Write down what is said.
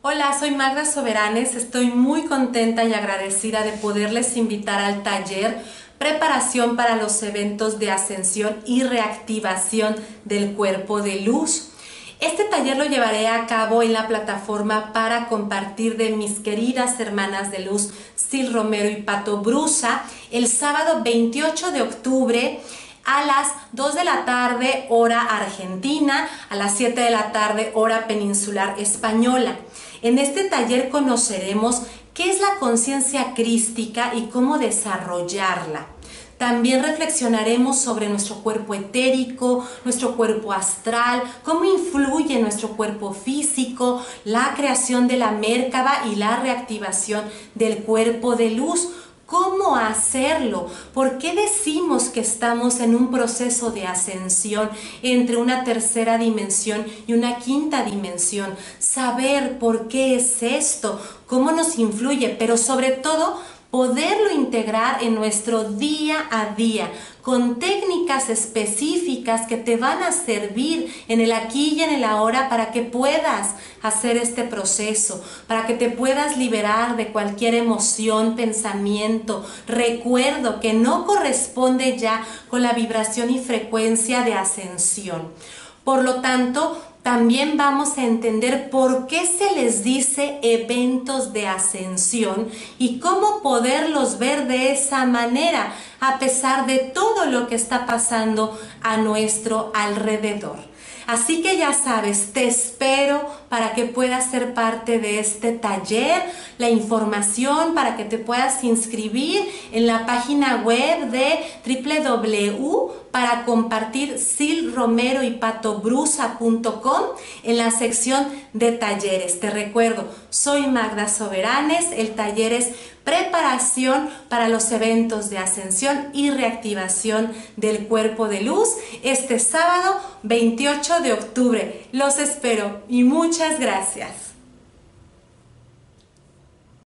Hola, soy Magda Soberanes, estoy muy contenta y agradecida de poderles invitar al taller Preparación para los eventos de ascensión y reactivación del cuerpo de luz. Este taller lo llevaré a cabo en la plataforma para compartir de mis queridas hermanas de luz Sil Romero y Pato Brusa el sábado 28 de octubre a las 2 de la tarde hora argentina, a las 7 de la tarde hora peninsular española. En este taller conoceremos qué es la conciencia crística y cómo desarrollarla. También reflexionaremos sobre nuestro cuerpo etérico, nuestro cuerpo astral, cómo influye nuestro cuerpo físico, la creación de la Merkaba y la reactivación del cuerpo de luz. ¿Cómo hacerlo? ¿Por qué decimos que estamos en un proceso de ascensión entre una tercera dimensión y una quinta dimensión? Saber por qué es esto, cómo nos influye, pero sobre todo poderlo integrar en nuestro día a día con técnicas específicas que te van a servir en el aquí y en el ahora para que puedas hacer este proceso, para que te puedas liberar de cualquier emoción, pensamiento, recuerdo que no corresponde ya con la vibración y frecuencia de ascensión. Por lo tanto, también vamos a entender por qué se les dice eventos de ascensión y cómo poderlos ver de esa manera a pesar de todo lo que está pasando a nuestro alrededor. Así que ya sabes, te espero para que puedas ser parte de este taller, la información para que te puedas inscribir en la página web de www.paracompartirsilromeroypatobrusa.com en la sección de talleres. Te recuerdo, soy Magda Soberanes, el taller es Preparación para los eventos de ascensión y reactivación del cuerpo de luz este sábado 28 de octubre. Los espero y muchas gracias.